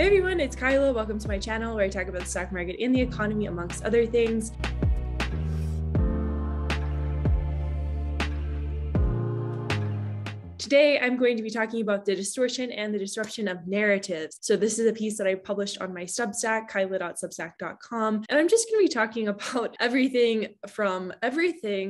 Hey everyone, it's Kyla. Welcome to my channel where I talk about the stock market and the economy, amongst other things. Today, I'm going to be talking about the distortion and the disruption of narratives. So this is a piece that I published on my Substack, kyla.substack.com. And I'm just going to be talking about everything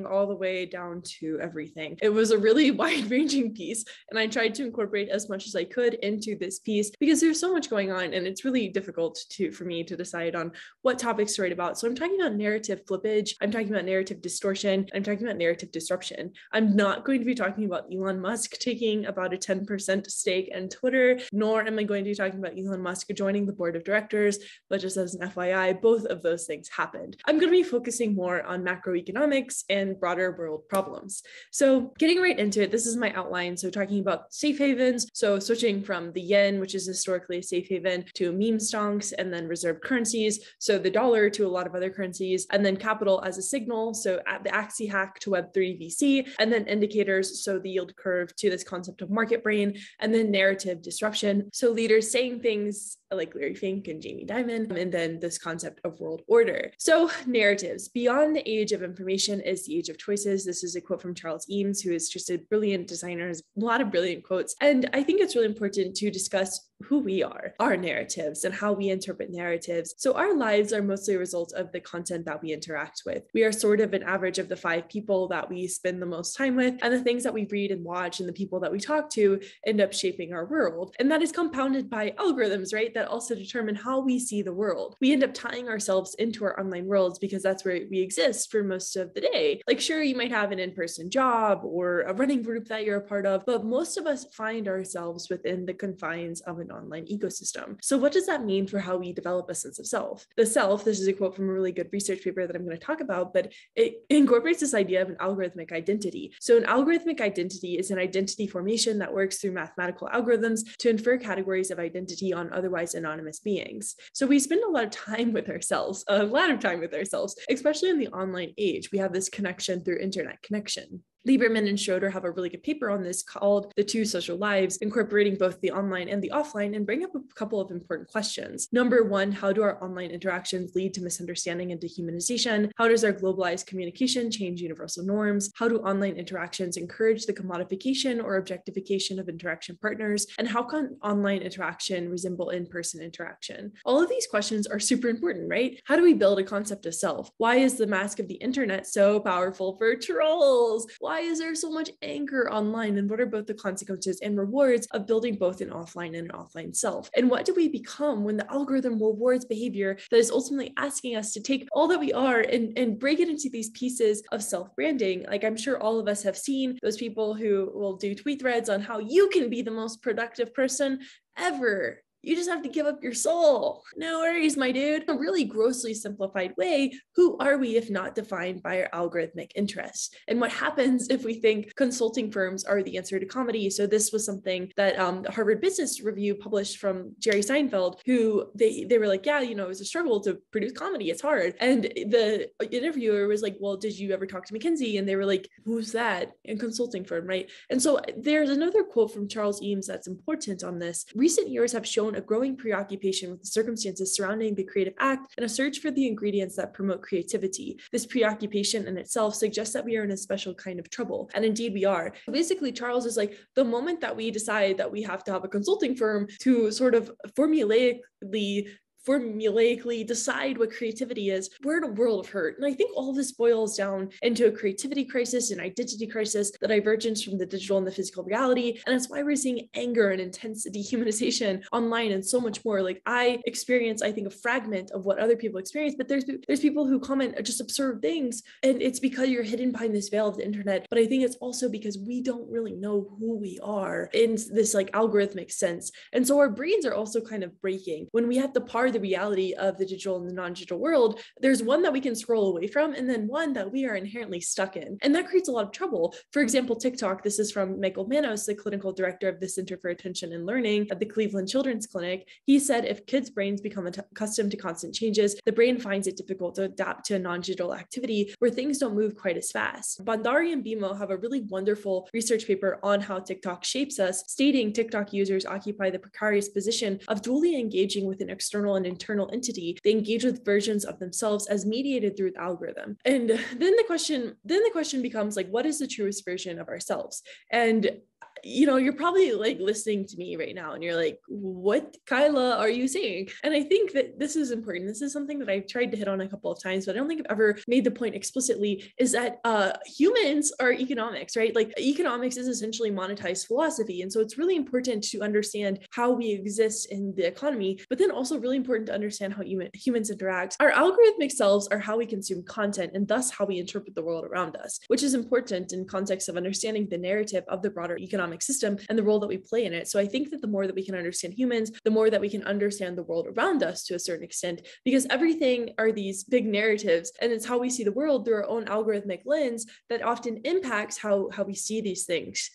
all the way down to everything. It was a really wide-ranging piece, and I tried to incorporate as much as I could into this piece because there's so much going on and it's really difficult for me to decide on what topics to write about. So I'm talking about narrative flippage. I'm talking about narrative distortion. I'm talking about narrative disruption. I'm not going to be talking about Elon Musk taking about a 10% stake in Twitter, nor am I going to be talking about Elon Musk joining the board of directors, but just as an FYI, both of those things happened. I'm going to be focusing more on macroeconomics and broader world problems. So getting right into it, this is my outline. So talking about safe havens, so switching from the yen, which is historically a safe haven, to meme stocks, and then reserve currencies, so the dollar to a lot of other currencies, and then capital as a signal, so at the Axie hack to Web3 VC, and then indicators, so the yield curve to this concept of market brain, and then narrative disruption. So leaders saying things like Larry Fink and Jamie Dimon, and then this concept of world order. So narratives. Beyond the age of information is the age of choices. This is a quote from Charles Eames, who is just a brilliant designer, has a lot of brilliant quotes. And I think it's really important to discuss who we are, our narratives, and how we interpret narratives. So our lives are mostly a result of the content that we interact with. We are sort of an average of the 5 people that we spend the most time with, and the things that we read and watch and the people that we talk to end up shaping our world. And that is compounded by algorithms, right? That also determine how we see the world. We end up tying ourselves into our online worlds because that's where we exist for most of the day. Like, sure, you might have an in-person job or a running group that you're a part of, but most of us find ourselves within the confines of an online ecosystem. So what does that mean for how we develop a sense of self? The self, this is a quote from a really good research paper that I'm going to talk about, but it incorporates this idea of an algorithmic identity. So an algorithmic identity is an identity formation that works through mathematical algorithms to infer categories of identity on otherwise anonymous beings. So we spend a lot of time with ourselves, especially in the online age. We have this connection through internet connection. Lieberman and Schroeder have a really good paper on this called The Two Social Lives, incorporating both the online and the offline, and bring up a couple of important questions. Number one, how do our online interactions lead to misunderstanding and dehumanization? How does our globalized communication change universal norms? How do online interactions encourage the commodification or objectification of interaction partners? And how can online interaction resemble in-person interaction? All of these questions are super important, right? How do we build a concept of self? Why is the mask of the internet so powerful for trolls? Why is there so much anger online? And what are both the consequences and rewards of building both an offline and an offline self? And what do we become when the algorithm rewards behavior that is ultimately asking us to take all that we are and break it into these pieces of self-branding? Like, I'm sure all of us have seen those people who will do tweet threads on how you can be the most productive person ever. You just have to give up your soul. No worries, my dude. A really grossly simplified way, who are we if not defined by our algorithmic interests? And what happens if we think consulting firms are the answer to comedy? So this was something that Harvard Business Review published from Jerry Seinfeld, who they were like, yeah, you know, it was a struggle to produce comedy. It's hard. And the interviewer was like, well, did you ever talk to McKinsey? And they were like, who's that? And consulting firm, right? And so there's another quote from Charles Eames that's important on this. Recent years have shown a growing preoccupation with the circumstances surrounding the creative act and a search for the ingredients that promote creativity. This preoccupation in itself suggests that we are in a special kind of trouble. And indeed we are. Basically, Charles is like, the moment that we decide that we have to have a consulting firm to sort of formulaically decide what creativity is, we're in a world of hurt. And I think all of this boils down into a creativity crisis and identity crisis, the divergence from the digital and the physical reality. And that's why we're seeing anger and intense dehumanization online and so much more. Like, I experience, I think, a fragment of what other people experience, but there's people who comment just absurd things. And it's because you're hidden behind this veil of the internet. But I think it's also because we don't really know who we are in this like algorithmic sense. And so our brains are also kind of breaking when we have to par are the reality of the digital and the non-digital world, there's one that we can scroll away from and then one that we are inherently stuck in. And that creates a lot of trouble. For example, TikTok, this is from Michael Manos, the clinical director of the Center for Attention and Learning at the Cleveland Children's Clinic. He said if kids' brains become accustomed to constant changes, the brain finds it difficult to adapt to a non-digital activity where things don't move quite as fast. Bandari and BMO have a really wonderful research paper on how TikTok shapes us, stating TikTok users occupy the precarious position of dually engaging with an external and internal entity. They engage with versions of themselves as mediated through the algorithm. And then the question becomes, like, what is the truest version of ourselves? And you know, you're probably like listening to me right now and you're like, what, Kyla, are you saying? And I think that this is important. This is something that I've tried to hit on a couple of times, but I don't think I've ever made the point explicitly, is that humans are economics, right? Like economics is essentially monetized philosophy. And so it's really important to understand how we exist in the economy, but then also really important to understand how humans interact. Our algorithmic selves are how we consume content and thus how we interpret the world around us, which is important in context of understanding the narrative of the broader economic system and the role that we play in it. So I think that the more that we can understand humans, the more that we can understand the world around us to a certain extent, because everything are these big narratives, and it's how we see the world through our own algorithmic lens that often impacts how we see these things.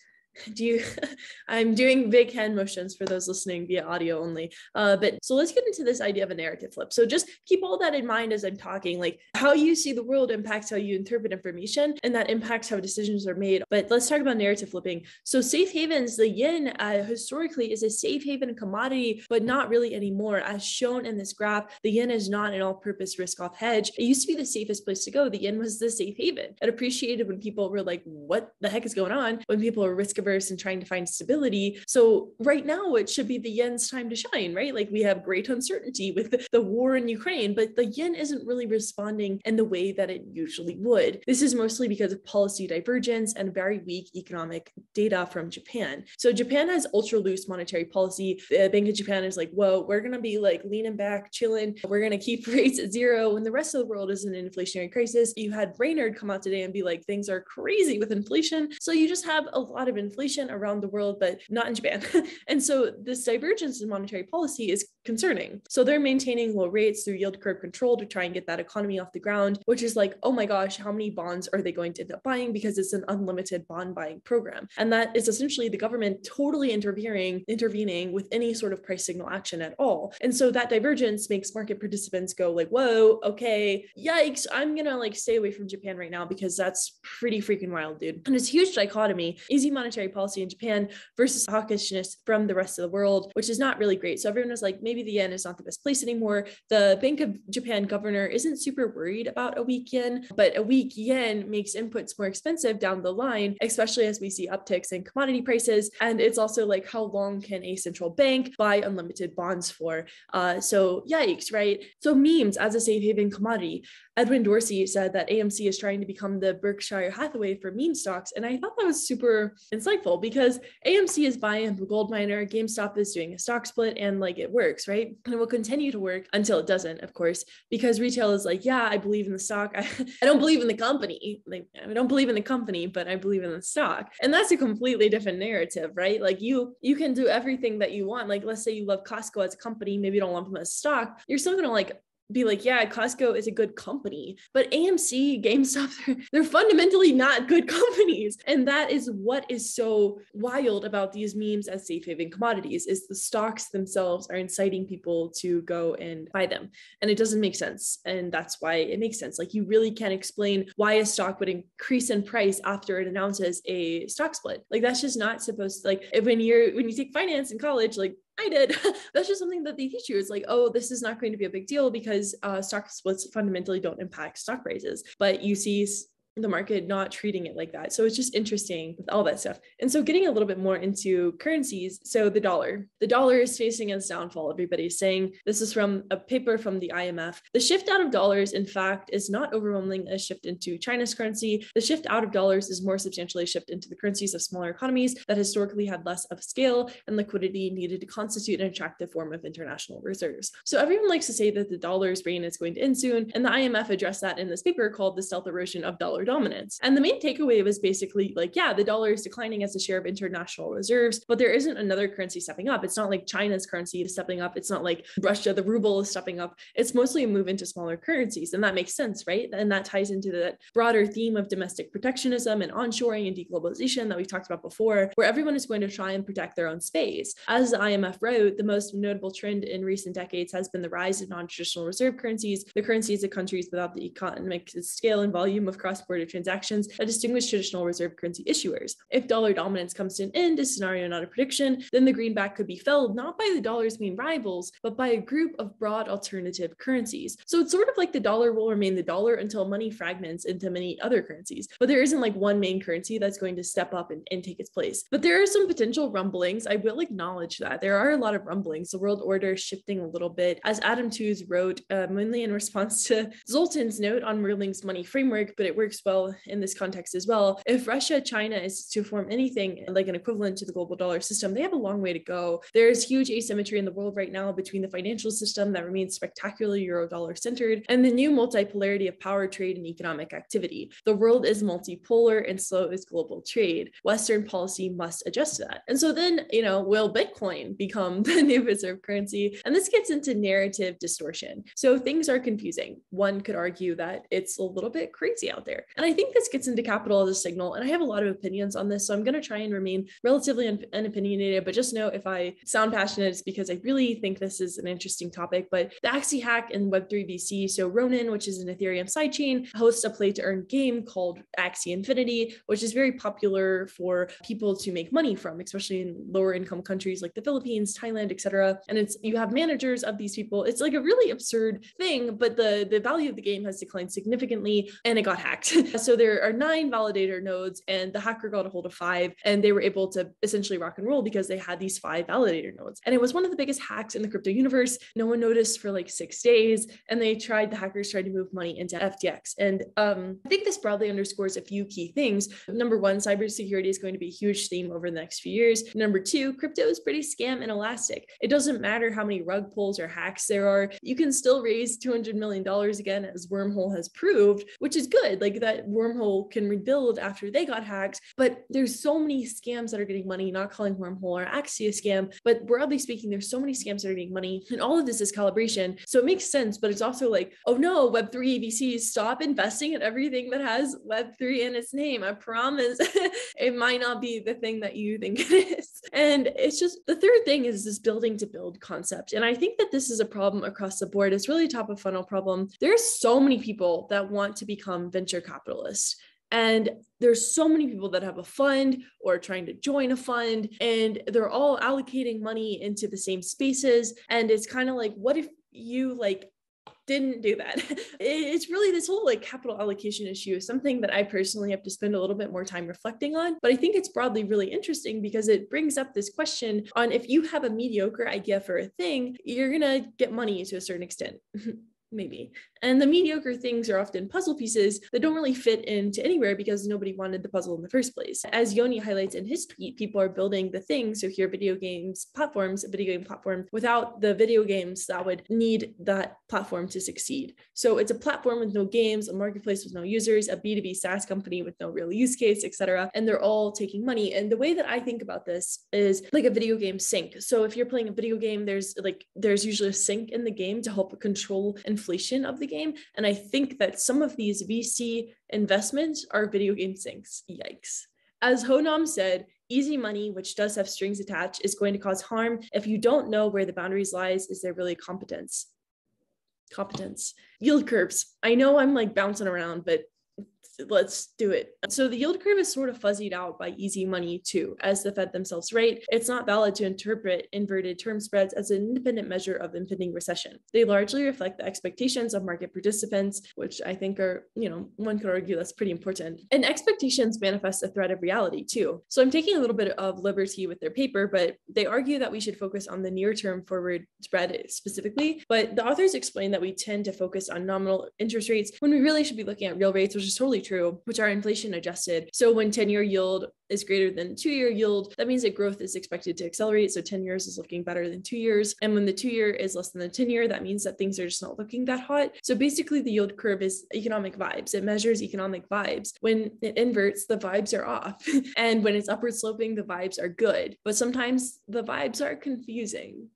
I'm doing big hand motions for those listening via audio only. But so let's get into this idea of a narrative flip. So just keep all that in mind as I'm talking, like how you see the world impacts how you interpret information, and that impacts how decisions are made. But let's talk about narrative flipping. So safe havens, the yen historically is a safe haven commodity, but not really anymore. As shown in this graph, the yen is not an all-purpose risk-off hedge. It used to be the safest place to go. The yen was the safe haven. It appreciated when people were like, what the heck is going on? When people are risk-averse and trying to find stability. So right now it should be the yen's time to shine, right? Like we have great uncertainty with the war in Ukraine, but the yen isn't really responding in the way that it usually would. This is mostly because of policy divergence and very weak economic data from Japan. So Japan has ultra loose monetary policy. The Bank of Japan is like, whoa, we're going to be like leaning back, chilling. We're going to keep rates at zero when the rest of the world is in an inflationary crisis. You had Brainerd come out today and be like, things are crazy with inflation. So you just have a lot of inflation around the world, but not in Japan. And so this divergence in monetary policy is concerning. So they're maintaining low rates through yield curve control to try and get that economy off the ground, which is like, oh my gosh, how many bonds are they going to end up buying? Because it's an unlimited bond buying program. And that is essentially the government totally intervening with any sort of price signal action at all. And so that divergence makes market participants go like, whoa, okay, yikes, I'm going to like stay away from Japan right now because that's pretty freaking wild, dude. And it's a huge dichotomy, easy monetary policy in Japan versus hawkishness from the rest of the world, which is not really great. So everyone was like, maybe the yen is not the best place anymore. The Bank of Japan governor isn't super worried about a weak yen, but a weak yen makes inputs more expensive down the line, especially as we see upticks in commodity prices. And it's also like, how long can a central bank buy unlimited bonds for? So yikes, right? So memes as a safe haven commodity. Edwin Dorsey said that AMC is trying to become the Berkshire Hathaway for meme stocks. And I thought that was super insightful because AMC is buying up a gold miner, GameStop is doing a stock split, and like it works, right? And it will continue to work until it doesn't, of course, because retail is like, yeah, I believe in the stock. I don't believe in the company. Like, I don't believe in the company, but I believe in the stock. And that's a completely different narrative, right? Like you can do everything that you want. Like, let's say you love Costco as a company, maybe you don't love them as stock. You're still going to like be like, yeah, Costco is a good company, but AMC, GameStop, they're fundamentally not good companies. And that is what is so wild about these memes as safe haven commodities, is the stocks themselves are inciting people to go and buy them. And it doesn't make sense. And that's why it makes sense. Like you really can't explain why a stock would increase in price after it announces a stock split. Like that's just not supposed to, like when you take finance in college, like I did. That's just something that they teach you. It's like, oh, this is not going to be a big deal because stock splits fundamentally don't impact stock prices. But you see the market not treating it like that. So it's just interesting with all that stuff. And so getting a little bit more into currencies. So the dollar is facing its downfall. Everybody's saying, this is from a paper from the IMF. The shift out of dollars, in fact, is not overwhelming a shift into China's currency. The shift out of dollars is more substantially a shift into the currencies of smaller economies that historically had less of scale and liquidity needed to constitute an attractive form of international reserves. So everyone likes to say that the dollar's reign is going to end soon. And the IMF addressed that in this paper called The Stealth Erosion of Dollar dominance. And the main takeaway was basically like, yeah, the dollar is declining as a share of international reserves, but there isn't another currency stepping up. It's not like China's currency is stepping up. It's not like Russia, the ruble is stepping up. It's mostly a move into smaller currencies. And that makes sense, right? And that ties into that broader theme of domestic protectionism and onshoring and deglobalization that we've talked about before, where everyone is going to try and protect their own space. As the IMF wrote, the most notable trend in recent decades has been the rise of non-traditional reserve currencies, the currencies of countries without the economic scale and volume of cross-border transactions that distinguish traditional reserve currency issuers. If dollar dominance comes to an end, a scenario not a prediction, then the greenback could be felled not by the dollar's main rivals, but by a group of broad alternative currencies. So it's sort of like the dollar will remain the dollar until money fragments into many other currencies, but there isn't like one main currency that's going to step up and take its place. But there are some potential rumblings. I will acknowledge that. There are a lot of rumblings. The world order is shifting a little bit. As Adam Tooze wrote, mainly in response to Zoltan's note on Merling's money framework, but it works well in this context as well. If Russia, China is to form anything like an equivalent to the global dollar system, they have a long way to go. There is huge asymmetry in the world right now between the financial system that remains spectacularly euro-dollar centered and the new multipolarity of power, trade, and economic activity. The world is multipolar and so is global trade. Western policy must adjust to that. And so then, you know, will Bitcoin become the new reserve currency? And this gets into narrative distortion. So things are confusing. One could argue that it's a little bit crazy out there. And I think this gets into capital as a signal. And I have a lot of opinions on this, so I'm going to try and remain relatively unopinionated, but just know if I sound passionate, it's because I really think this is an interesting topic. But the Axie hack and Web3 VC, so Ronin, which is an Ethereum sidechain, hosts a play to earn game called Axie Infinity, which is very popular for people to make money from, especially in lower income countries like the Philippines, Thailand, etc. And it's, you have managers of these people. It's like a really absurd thing, but the value of the game has declined significantly and it got hacked. So there are 9 validator nodes and the hacker got a hold of 5 and they were able to essentially rock and roll because they had these 5 validator nodes. And it was one of the biggest hacks in the crypto universe. No one noticed for like 6 days and the hackers tried to move money into FTX. And I think this broadly underscores a few key things. Number 1, cybersecurity is going to be a huge theme over the next few years. Number 2, crypto is pretty scam and elastic. It doesn't matter how many rug pulls or hacks there are. You can still raise $200 million again, as Wormhole has proved, which is good. Like that Wormhole can rebuild after they got hacked, but there's so many scams that are getting money, not calling Wormhole or Axie a scam, but broadly speaking, there's so many scams that are getting money and all of this is calibration. So it makes sense, but it's also like, oh no, Web3 VCs, stop investing in everything that has Web3 in its name. I promise it might not be the thing that you think it is. And it's just, the third thing is this building to build concept. And I think that this is a problem across the board. It's really a top of funnel problem. There's so many people that want to become venture capitalists. And there's so many people that have a fund or trying to join a fund, and they're all allocating money into the same spaces. And it's kind of like, what if you like didn't do that? It's really this whole like capital allocation issue is something that I personally have to spend a little bit more time reflecting on, but I think it's broadly really interesting because it brings up this question on if you have a mediocre idea for a thing, you're going to get money to a certain extent. Maybe. And the mediocre things are often puzzle pieces that don't really fit into anywhere because nobody wanted the puzzle in the first place. As Yoni highlights in his tweet, people are building the thing. So here, a video game platform without the video games that would need that platform to succeed. So it's a platform with no games, a marketplace with no users, a B2B SaaS company with no real use case, etc. And they're all taking money. And the way that I think about this is like a video game sync. So if you're playing a video game, there's usually a sync in the game to help control and inflation of the game. And I think that some of these VC investments are video game sinks. Yikes. As Honam said, easy money, which does have strings attached, is going to cause harm. If you don't know where the boundaries lies, is there really competence? Yield curves. I know I'm like bouncing around, but let's do it. So the yield curve is sort of fuzzied out by easy money too, as the Fed themselves write. It's not valid to interpret inverted term spreads as an independent measure of impending recession. They largely reflect the expectations of market participants, which I think are, you know, one could argue that's pretty important. And expectations manifest a threat of reality too. So I'm taking a little bit of liberty with their paper, but they argue that we should focus on the near-term forward spread specifically. But the authors explain that we tend to focus on nominal interest rates when we really should be looking at real rates, which is totally totally true, which are inflation adjusted. So when 10-year yield is greater than 2-year yield, that means that growth is expected to accelerate. So 10 years is looking better than 2 years. And when the 2-year is less than the 10-year, that means that things are just not looking that hot. So basically the yield curve is economic vibes. It measures economic vibes. When it inverts, the vibes are off. And when it's upward sloping, the vibes are good. But sometimes the vibes are confusing.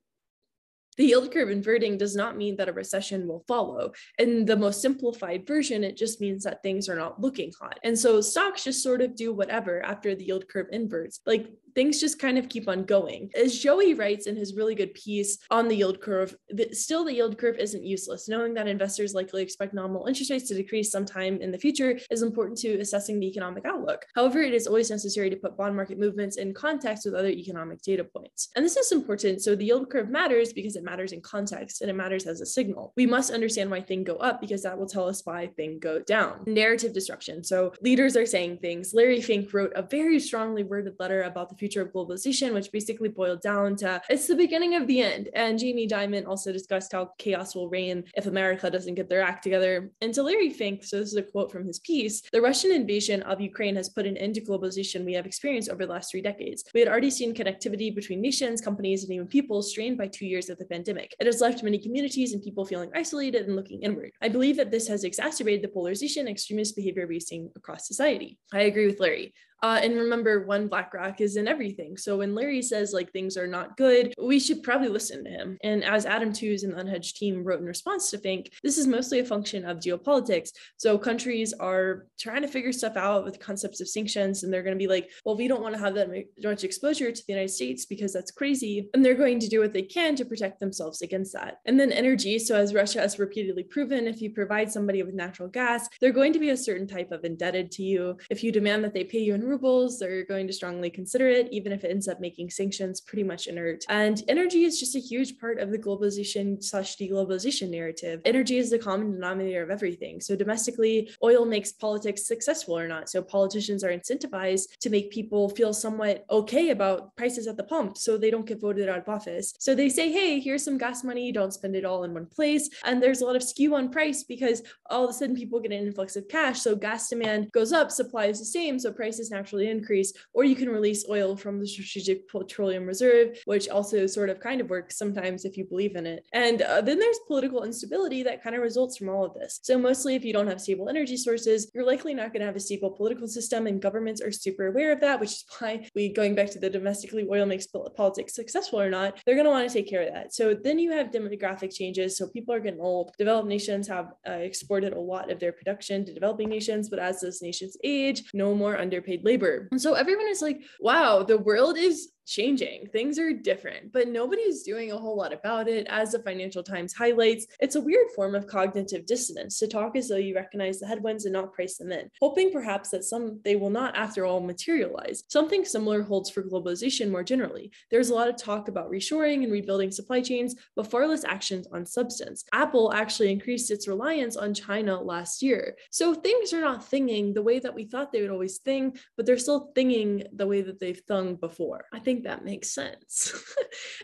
The yield curve inverting does not mean that a recession will follow. In the most simplified version, it just means that things are not looking hot. And so stocks just sort of do whatever after the yield curve inverts. Like things just kind of keep on going. As Joey writes in his really good piece on the yield curve, still the yield curve isn't useless. Knowing that investors likely expect nominal interest rates to decrease sometime in the future is important to assessing the economic outlook. However, it is always necessary to put bond market movements in context with other economic data points. And this is important. So the yield curve matters because it matters in context and it matters as a signal. We must understand why things go up because that will tell us why things go down. Narrative disruption. So leaders are saying things. Larry Fink wrote a very strongly worded letter about the future of globalization, which basically boiled down to it's the beginning of the end. And Jamie Dimon also discussed how chaos will reign if America doesn't get their act together. And to Larry Fink, so this is a quote from his piece, the Russian invasion of Ukraine has put an end to globalization we have experienced over the last 3 decades. We had already seen connectivity between nations, companies, and even people strained by 2 years of the pandemic. It has left many communities and people feeling isolated and looking inward. I believe that this has exacerbated the polarization and extremist behavior we've seen across society. I agree with Larry. And remember, one black rock is in everything. So when Larry says like things are not good, we should probably listen to him. And as Adam Tooze and the Unhedged team wrote in response to Fink, this is mostly a function of geopolitics. So countries are trying to figure stuff out with concepts of sanctions, and they're going to be like, well, we don't want to have that much exposure to the United States because that's crazy. And they're going to do what they can to protect themselves against that. And then energy. So as Russia has repeatedly proven, if you provide somebody with natural gas, they're going to be a certain type of indebted to you. If you demand that they pay you in rubles, they're going to strongly consider it, even if it ends up making sanctions pretty much inert. And energy is just a huge part of the globalization/deglobalization narrative. Energy is the common denominator of everything. So domestically, oil makes politics successful or not. So politicians are incentivized to make people feel somewhat okay about prices at the pump so they don't get voted out of office. So they say, hey, here's some gas money, don't spend it all in one place. And there's a lot of skew on price because all of a sudden people get an influx of cash. So gas demand goes up, supply is the same, so prices now naturally increase, or you can release oil from the Strategic Petroleum Reserve, which also sort of kind of works sometimes if you believe in it. And then there's political instability that kind of results from all of this. So mostly if you don't have stable energy sources, you're likely not going to have a stable political system, and governments are super aware of that, which is why going back to the domestically oil makes politics successful or not, they're going to want to take care of that. So then you have demographic changes. So people are getting old. Developed nations have exported a lot of their production to developing nations, but as those nations age, no more underpaid labor. And so everyone is like, wow, the world is changing. Things are different, but nobody's doing a whole lot about it. As the Financial Times highlights, it's a weird form of cognitive dissonance to talk as though you recognize the headwinds and not price them in, hoping perhaps that they will not after all materialize. Something similar holds for globalization more generally. There's a lot of talk about reshoring and rebuilding supply chains, but far less actions on substance. Apple actually increased its reliance on China last year. So things are not thinging the way that we thought they would always thing, but they're still thinging the way that they've thung before. I think that makes sense.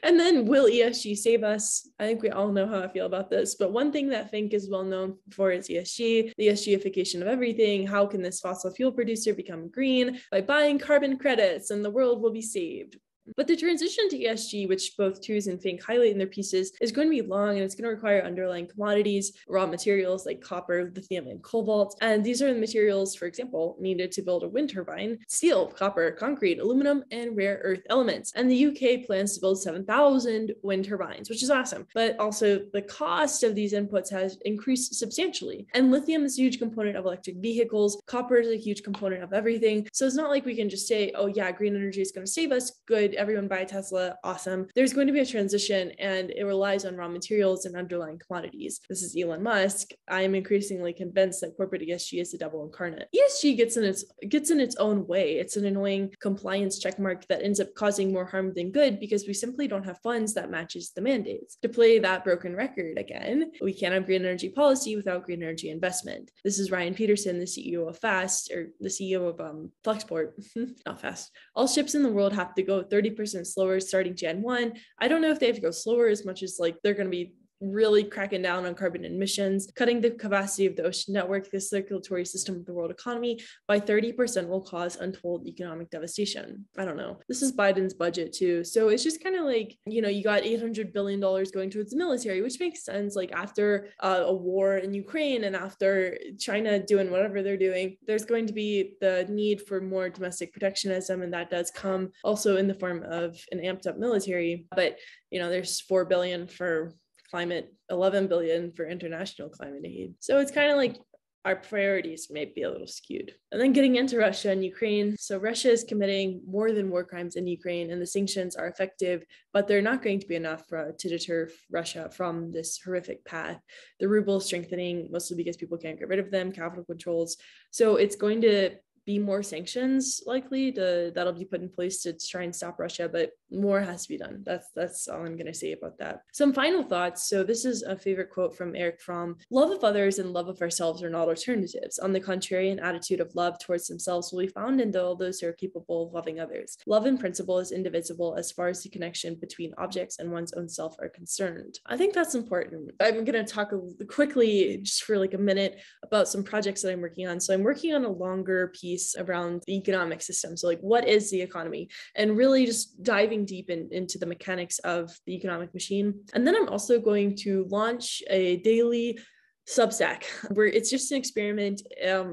And then, will ESG save us? I think we all know how I feel about this, but one thing that Fink is well known for is ESG, the ESGification of everything. How can this fossil fuel producer become green? By buying carbon credits, and the world will be saved. But the transition to ESG, which both Tooze and Fink highlight in their pieces, is going to be long, and it's going to require underlying commodities, raw materials like copper, lithium, and cobalt. And these are the materials, for example, needed to build a wind turbine: steel, copper, concrete, aluminum, and rare earth elements. And the UK plans to build 7,000 wind turbines, which is awesome. But also the cost of these inputs has increased substantially. And lithium is a huge component of electric vehicles. Copper is a huge component of everything. So it's not like we can just say, oh yeah, green energy is going to save us. Good. Everyone buy Tesla. Awesome. There's going to be a transition, and it relies on raw materials and underlying commodities. This is Elon Musk. I am increasingly convinced that corporate ESG is the devil incarnate. ESG gets in its own way. It's an annoying compliance checkmark that ends up causing more harm than good because we simply don't have funds that matches the mandates. To play that broken record again, we can't have green energy policy without green energy investment. This is Ryan Peterson, the CEO of Fast, or the CEO of Flexport, not Fast. All ships in the world have to go 30% slower starting Jan 1. I don't know if they have to go slower as much as like they're going to be really cracking down on carbon emissions, cutting the capacity of the ocean network, the circulatory system of the world economy by 30% will cause untold economic devastation. I don't know. This is Biden's budget too. So it's just kind of like, you know, you got $800 billion going towards the military, which makes sense. Like after a war in Ukraine and after China doing whatever they're doing, there's going to be the need for more domestic protectionism. And that does come also in the form of an amped up military. But, you know, there's $4 billion for climate, $11 billion for international climate aid. So it's kind of like our priorities may be a little skewed. And then getting into Russia and Ukraine. So Russia is committing more than war crimes in Ukraine, and the sanctions are effective, but they're not going to be enough to deter Russia from this horrific path. The ruble is strengthening mostly because people can't get rid of them, capital controls. So it's going to be more sanctions likely that'll be put in place to try and stop Russia, but more has to be done. That's all I'm going to say about that. Some final thoughts. So this is a favorite quote from Eric Fromm. Love of others and love of ourselves are not alternatives. On the contrary, an attitude of love towards themselves will be found in all those who are capable of loving others. Love in principle is indivisible as far as the connection between objects and one's own self are concerned. I think that's important. I'm going to talk quickly, just for like a minute, about some projects that I'm working on. So I'm working on a longer piece around the economic system. So like, what is the economy? And really just diving deep into the mechanics of the economic machine. And then I'm also going to launch a daily Substack where it's just an experiment.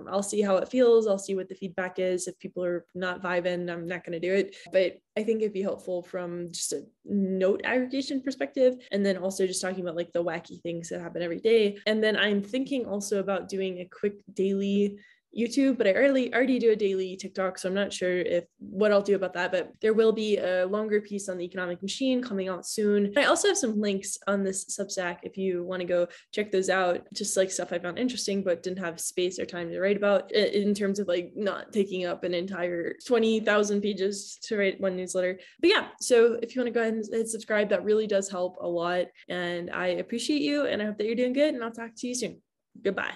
I'll see how it feels. I'll see what the feedback is. If people are not vibing, I'm not going to do it. But I think it'd be helpful from just a note aggregation perspective. And then also just talking about like the wacky things that happen every day. And then I'm thinking also about doing a quick daily YouTube, but I already do a daily TikTok, so I'm not sure what I'll do about that, but there will be a longer piece on the economic machine coming out soon. I also have some links on this Substack if you want to go check those out, just like stuff I found interesting but didn't have space or time to write about in terms of like not taking up an entire 20,000 pages to write one newsletter. But yeah, so if you want to go ahead and hit subscribe, that really does help a lot, and I appreciate you, and I hope that you're doing good, and I'll talk to you soon. Goodbye.